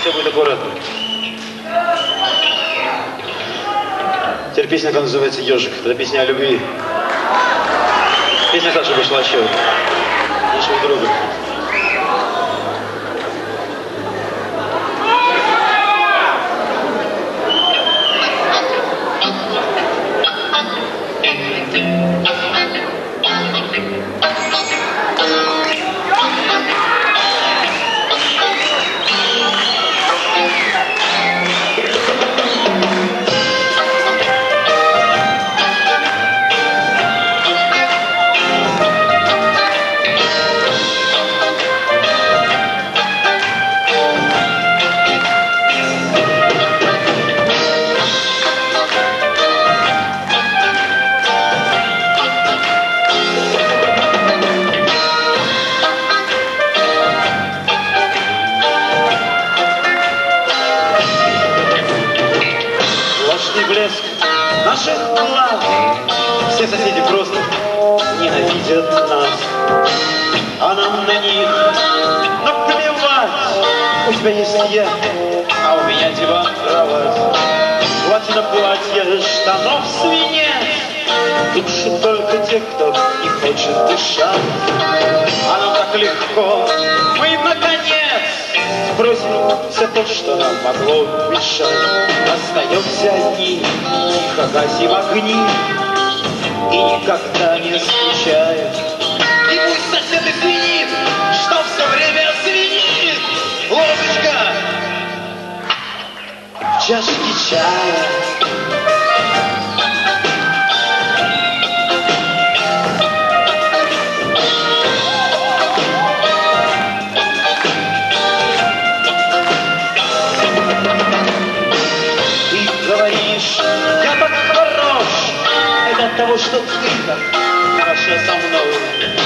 все будет аккуратно. Теперь песня, которая называется «Ёжик». Это песня о любви. Песня Саши Башлачева, нашего друга. Блеск наших глаз. Все соседи просто ненавидят нас, а нам на них наплевать. У тебя есть я, а у меня диван, кровать, платье на платье, штанов свинец. Душат только те, кто не хочет дышать. А нам так легко, мы наконец сбросим все то, что нам могло мешать. Остаемся одни, тихо гасим огни и никогда не скучаем. И пусть сосед извинит, что все время звенит ложечка в чашке чая. Того, что ты так хороша со мной.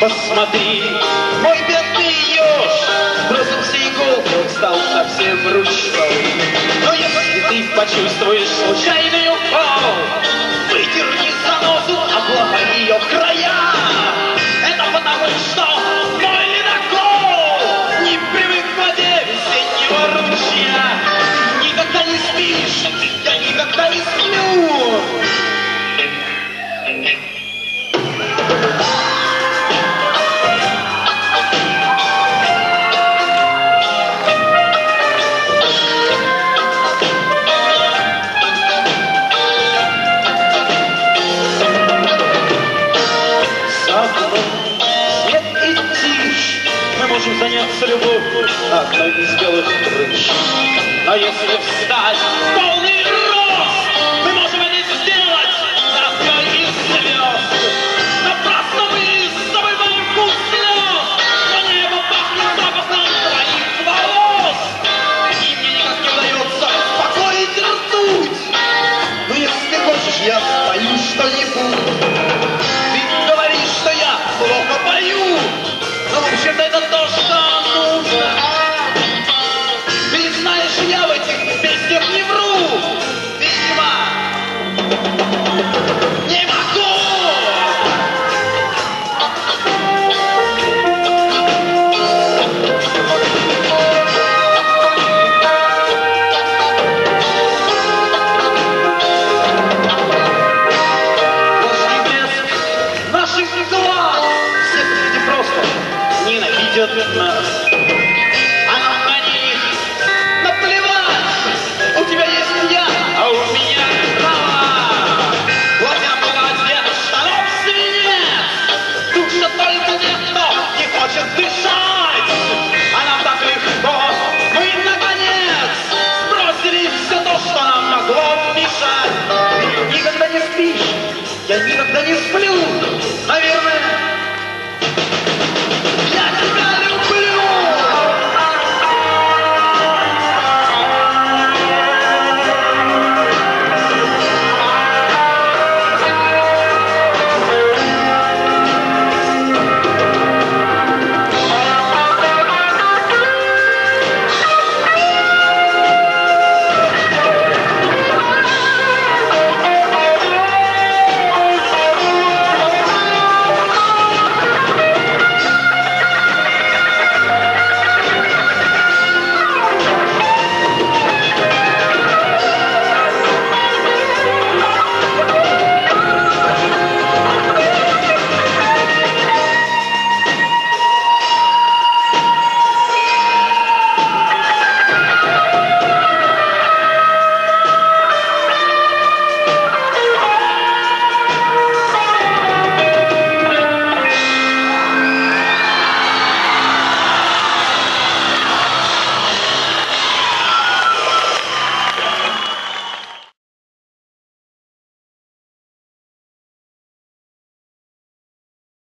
Посмотри, мой бедный ёж, сбросил все иголки, он стал совсем ручной. Но если ты почувствуешь случайный укол, выдерни занозу, обломай ее в края. Это потому, что мой ледокол не привык к воде весеннего ручья. Ты никогда не спишь, я никогда не сплю. Заняться любовью одной из белых крыш. Но если встать